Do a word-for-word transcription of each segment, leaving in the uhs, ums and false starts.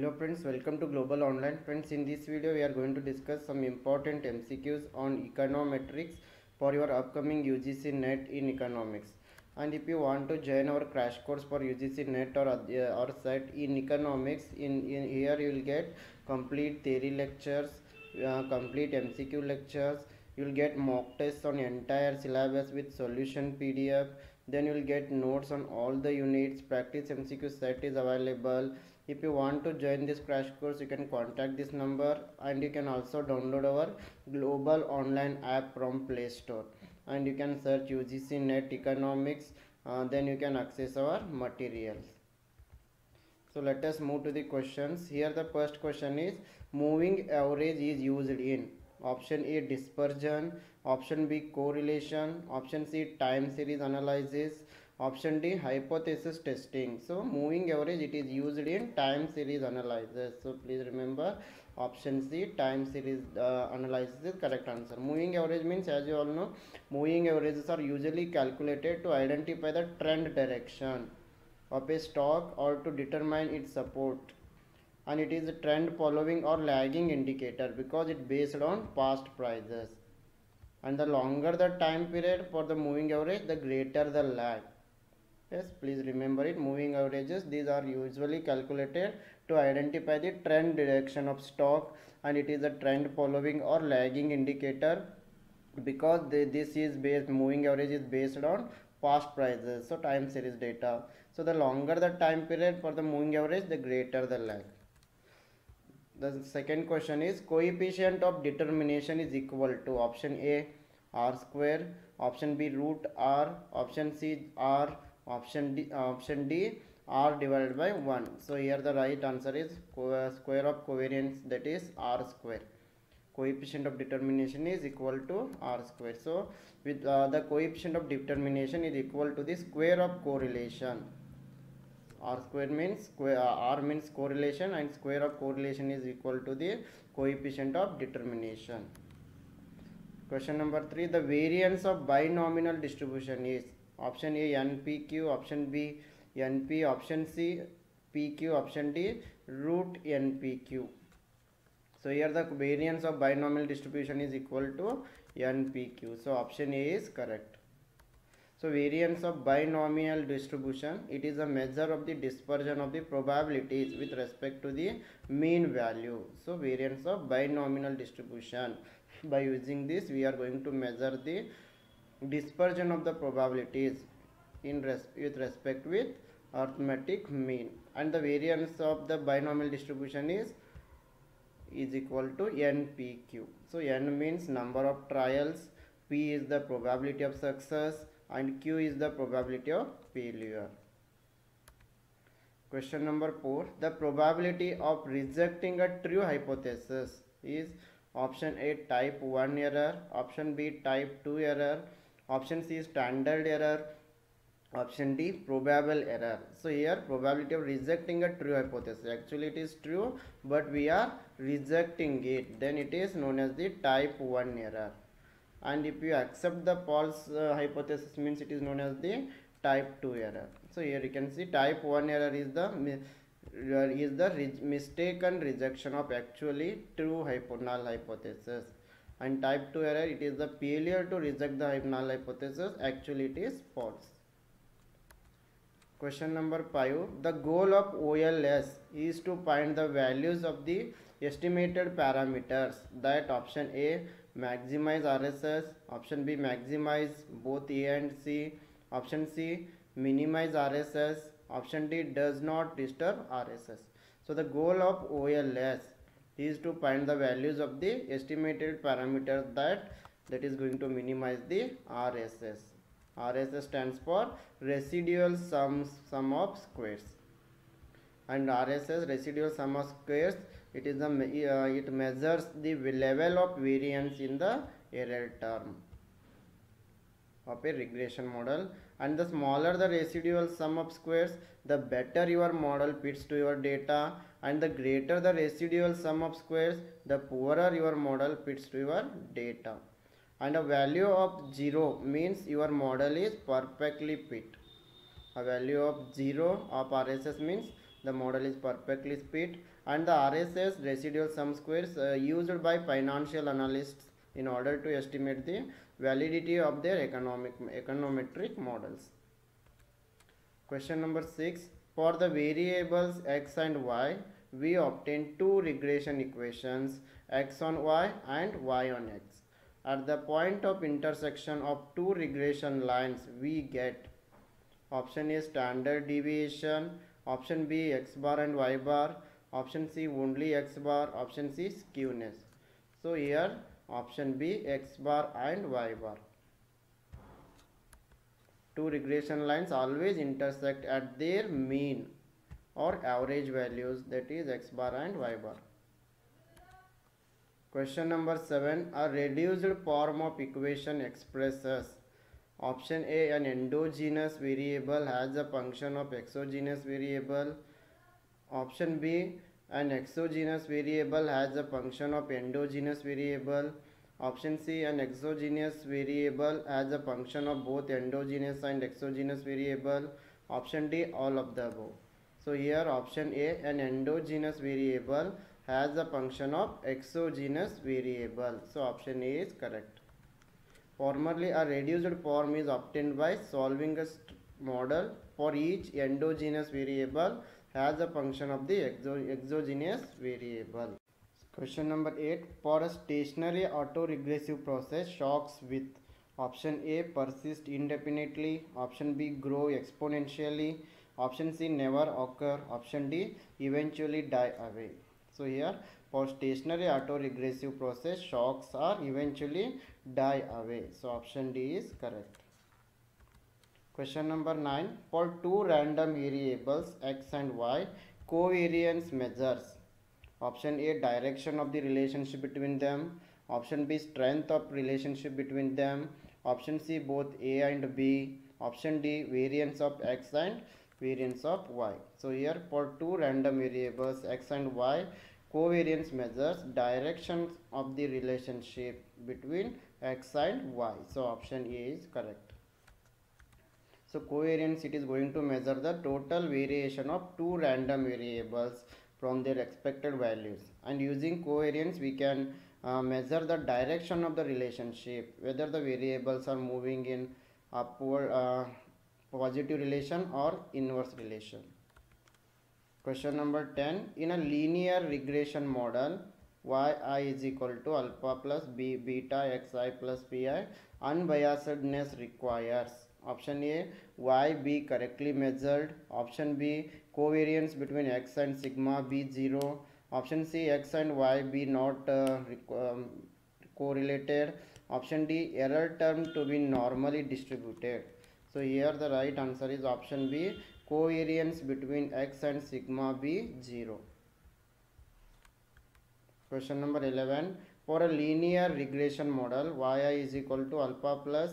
Hello friends, welcome to Global Online. Friends, in this video we are going to discuss some important M C Qs on econometrics for your upcoming U G C NET in economics. And if you want to join our crash course for U G C NET or uh, or set in economics, in, in here you will get complete theory lectures, uh, complete M C Q lectures. You will get mock tests on entire syllabus with solution P D F. Then you will get notes on all the units. Practice M C Q set is available. If you want to join this crash course, you can contact this number, and you can also download our Global Online app from Play Store, and you can search U G C NET Economics. Uh, then you can access our materials. So let us move to the questions. Here the first question is, moving average is used in option A dispersion, option B correlation, option C time series analysis, option D hypothesis testing. So moving average, it is used in time series analysis. So please remember, option C time series uh, analysis is correct answer. Moving average means, as you all know, moving averages are usually calculated to identify the trend direction of a stock or to determine its support, and it is a trend following or lagging indicator because it based on past prices. And the longer the time period for the moving average, the greater the lag. Yes, please remember it. Moving averages, these are usually calculated to identify the trend direction of stock, and it is a trend following or lagging indicator because they, this is based, moving average is based on past prices, so time series data. So the longer the time period for the moving average, the greater the lag. The second question is, coefficient of determination is equal to option A R square, option B root R, option C R, option D, option D R divided by one. So here the right answer is square of covariance, that is R square. Coefficient of determination is equal to R square. So with uh, the coefficient of determination is equal to the square of correlation. R square means square, uh, R means correlation, and square of correlation is equal to the coefficient of determination. Question number three, the variance of binomial distribution is option A N P Q, option B N P, option C P Q, option D root N P Q. So here the variance of binomial distribution is equal to N P Q. So option A is correct. So variance of binomial distribution, it is a measure of the dispersion of the probabilities with respect to the mean value. So variance of binomial distribution, by using this we are going to measure the dispersion of the probabilities in res with respect with arithmetic mean. And the variance of the binomial distribution is is equal to N P Q. So N means number of trials, P is the probability of success, and Q is the probability of failure. Question number four, the probability of rejecting a true hypothesis is option A type one error, option B type two error, option C standard error, option D probable error. So here probability of rejecting a true hypothesis, actually it is true but we are rejecting it, then it is known as the type one error. And if you accept the false uh, hypothesis means, it is known as the type two error. So here you can see type one error is the is the re mistaken rejection of actually true hypo null hypothesis, and type two error, it is the failure to reject the null hypothesis, actually it is false. Question number five, the goal of O L S is to find the values of the estimated parameters, that option A maximize R S S, option B maximize both A and C, option C minimize R S S, option D does not disturb R S S. So the goal of O L S is to find the values of the estimated parameters that that is going to minimize the R S S. R S S stands for residual sums sum of squares, and R S S residual sum of squares, it is the uh, it measures the level of variance in the error term of a regression model, and the smaller the residual sum of squares, the better your model fits to your data, and the greater the residual sum of squares, the poorer your model fits to your data. And a value of zero means your model is perfectly fit. A value of zero of R S S means the model is perfectly fit. and the R S S residual sum squares uh, used by financial analysts in order to estimate the validity of their economic econometric models. Question number six. For the variables x and y, we obtain two regression equations, x on y and y on x. At the point of intersection of two regression lines, we get option A standard deviation, option B x bar and y bar, option C only x bar, option C skewness. So here option B x bar and y bar. Two regression lines always intersect at their mean or average values, that is x bar and y bar. Question number seven. A reduced form of equation expresses option A an endogenous variable has a function of exogenous variable, option B an exogenous variable has a function of endogenous variable, option C an exogenous variable has a function of both endogenous and exogenous variable, option D all of the above. So here option A an endogenous variable has a function of exogenous variable, so option A is correct. Formerly, a reduced form is obtained by solving a model for each endogenous variable as a function of the exo exogenous variable. Question number eight. For a stationary autoregressive process, shocks with option A persist indefinitely, option B grow exponentially, option C never occur, option D eventually die away. So here for stationary autoregressive process, shocks are eventually die away. So option D is correct. Question number nine. For two random variables x and y, covariance measures option A direction of the relationship between them, option B strength of relationship between them, option C both A and B, option D variance of x and variance of y. So here for two random variables x and y, covariance measures directions of the relationship between x and y. So option A is correct. So covariance, it is going to measure the total variation of two random variables from their expected values, and using covariance we can uh, measure the direction of the relationship, whether the variables are moving in upward uh, positive relation or inverse relation. Question number ten. In a linear regression model, yi is equal to alpha plus b beta xi plus pi, unbiasedness requires option A y b correctly measured, option B covariance between x and sigma b zero, option C x and y b not uh, um, correlated, option D error term to be normally distributed. So here the right answer is option B, covariance between x and sigma b zero. Question number eleven. For a linear regression model, yi is equal to alpha plus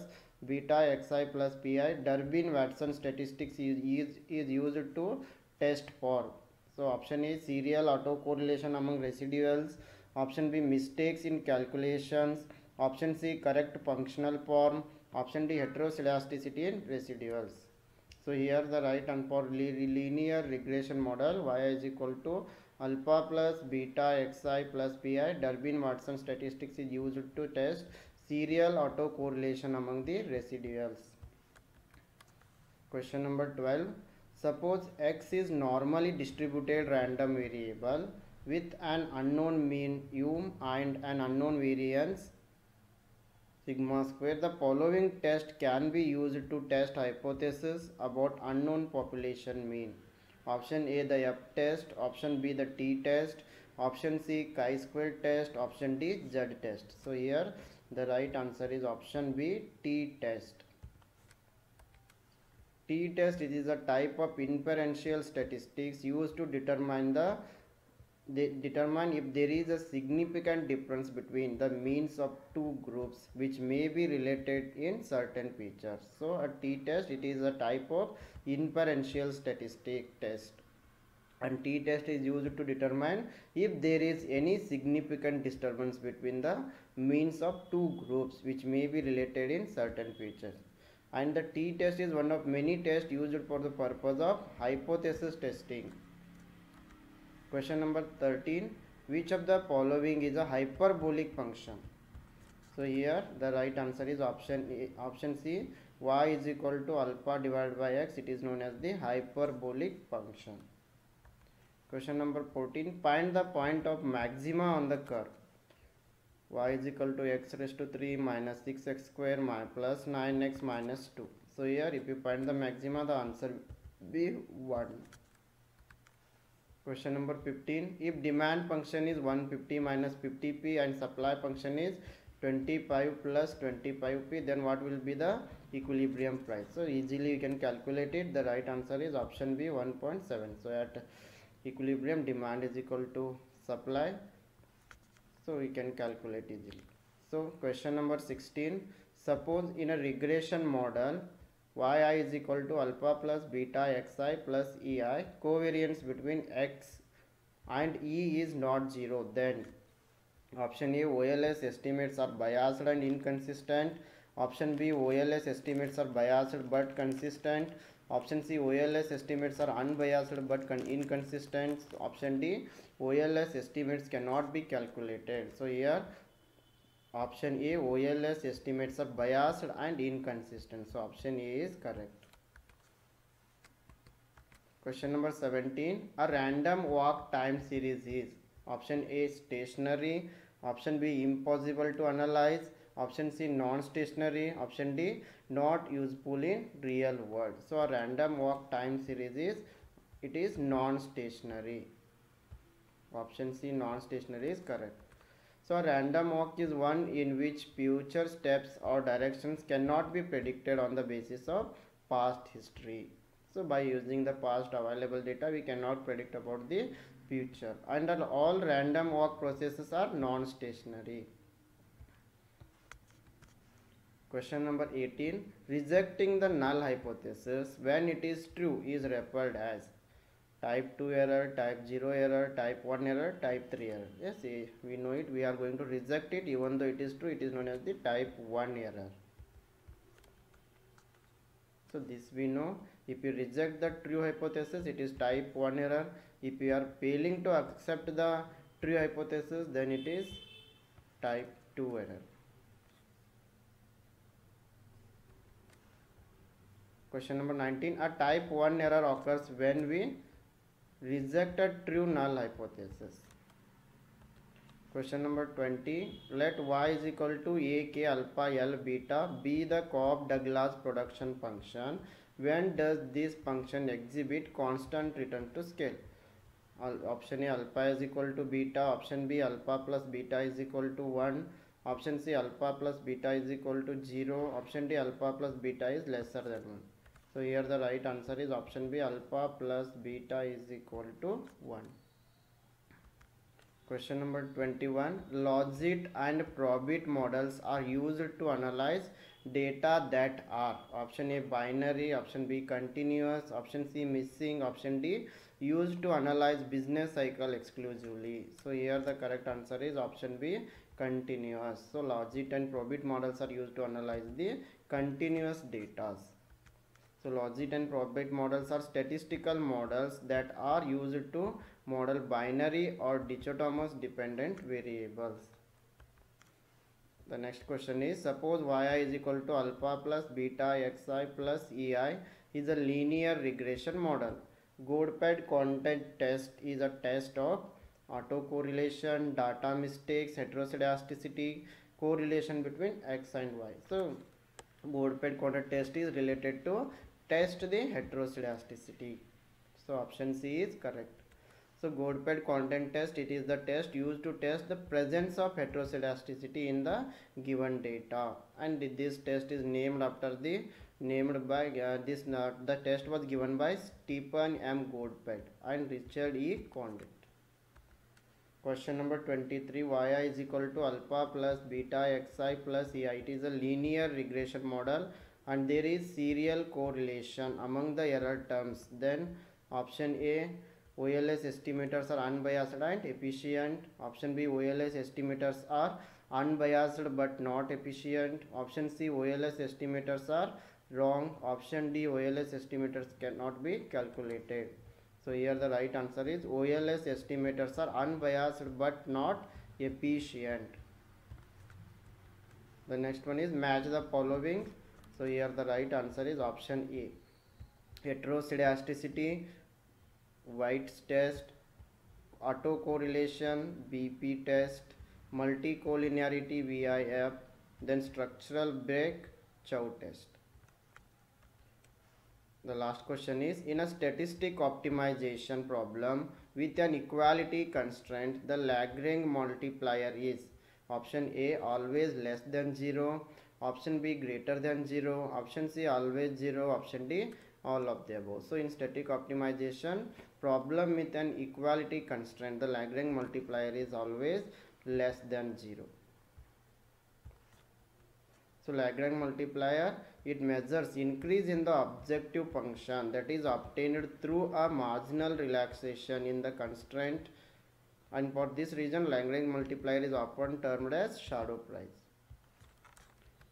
beta xi plus pi, Durbin-Watson statistics is, is, is used to test for. So option A serial autocorrelation among residuals, option B mistakes in calculations, option C correct functional form, option D heteroscedasticity in residuals. So here the right and for linear regression model, y is equal to alpha plus beta xi plus pi, Durbin-Watson statistics is used to test serial autocorrelation among the residuals. Question number twelve. Suppose x is normally distributed random variable with an unknown mean u and an unknown variance sigma square. The following test can be used to test hypothesis about unknown population mean. Option A the F test, option B the T test, option C chi square test, option D Z test. So here the right answer is option B, T test. T test is a type of inferential statistics used to determine the They determine if there is a significant difference between the means of two groups which may be related in certain features. So a t-test, it is a type of inferential statistic test, and t-test is used to determine if there is any significant disturbance between the means of two groups which may be related in certain features. And the t-test is one of many tests used for the purpose of hypothesis testing. Question number thirteen, which of the following is a hyperbolic function? So here the right answer is option A, option C, y is equal to alpha divided by x. It is known as the hyperbolic function. Question number fourteen, find the point of maxima on the curve. Y is equal to x raised to three minus six x square plus nine x minus two. So here if you find the maxima, the answer will be one. Question number fifteen, if demand function is one hundred fifty minus fifty p and supply function is twenty-five plus twenty-five p, then what will be the equilibrium price? So easily you can calculate it. The right answer is option B, one point seven. So at equilibrium, demand is equal to supply, so we can calculate easily. So question number sixteen, suppose in a regression model yi is equal to alpha plus beta xi plus ei, covariance between x and e is not zero, then option A, O L S estimates are biased and inconsistent. Option B, O L S estimates are biased but consistent. Option C, O L S estimates are unbiased but inconsistent. Option D, O L S estimates cannot be calculated. So here option A, O L S estimates are biased and inconsistent. So option A is correct. Question number seventeen, a random walk time series is option A, stationary. Option B, impossible to analyze. Option C, non-stationary. Option D, not useful in real world. So a random walk time series is, it is non-stationary. Option C, non-stationary is correct. So a random walk is one in which future steps or directions cannot be predicted on the basis of past history. So by using the past available data, we cannot predict about the future. And all random walk processes are non-stationary. Question number eighteen, rejecting the null hypothesis when it is true is referred as type two error, type zero error, type one error, type three error. Yes, we know it. We are going to reject it even though it is true. It is known as the type one error. So this we know. If you reject the true hypothesis, it is type one error. If you are failing to accept the true hypothesis, then it is type two error. Question number nineteen, a type one error occurs when we reject a true null hypothesis. Question number twenty, let y is equal to a k alpha l beta be the Cobb-Douglas production function. When does this function exhibit constant return to scale? Option A, alpha is equal to beta. Option B, alpha plus beta is equal to one. Option C, alpha plus beta is equal to zero. Option D, alpha plus beta is lesser than one. So here the right answer is option B, alpha plus beta is equal to one. Question number twenty-one, Logit and Probit models are used to analyze data that are option A, binary. Option B, continuous. Option C, missing. Option D, used to analyze business cycle exclusively. So here the correct answer is option B, continuous. So Logit and Probit models are used to analyze the continuous data. So Logit and Probit models are statistical models that are used to model binary or dichotomous dependent variables. The next question is, suppose yi is equal to alpha plus beta xi plus ei is a linear regression model. Goldfeld-Quandt test is a test of autocorrelation, data mistakes, heteroscedasticity, correlation between x and y. So Goldfeld-Quandt test is related to test the heteroscedasticity. So option C is correct. So Goldfeld-Quandt test, it is the test used to test the presence of heteroscedasticity in the given data, and this test is named after the named by uh, this uh, the test was given by Stephen M. Goldfeld and Richard E. Quandt. Question number twenty-three, yi is equal to alpha plus beta xi plus ei. It is a linear regression model and there is serial correlation among the error terms. Then option A, O L S estimators are unbiased and efficient. Option B, O L S estimators are unbiased but not efficient. Option C, O L S estimators are wrong. Option D, O L S estimators cannot be calculated. So here the right answer is O L S estimators are unbiased but not efficient. The next one is match the following. So here the right answer is option A. Heteroscedasticity, White's test, autocorrelation, B P test, multicollinearity, V I F, then structural break, Chow test. The last question is, in a statistic optimization problem with an equality constraint, the Lagrange multiplier is option A always less than zero, option B greater than zero, option C always zero, option D all of the above. So in static optimization problem with an equality constraint, the Lagrange multiplier is always less than zero. So Lagrange multiplier, it measures increase in the objective function that is obtained through a marginal relaxation in the constraint, and for this reason Lagrange multiplier is often termed as shadow price.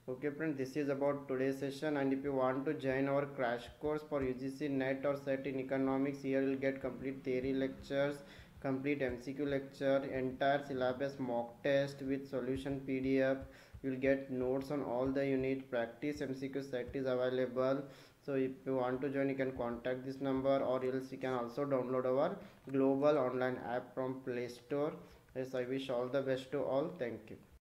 Okay friend, this is about today's session, and if you want to join our crash course for U G C N E T or set in economics, here you will get complete theory lectures, complete M C Q lecture, entire syllabus mock test with solution P D F. You will get notes on all the unit, practice M C Q set is available. So if you want to join, you can contact this number, or else you can also download our Global Online app from Play Store. Yes, I wish all the best to all. Thank you.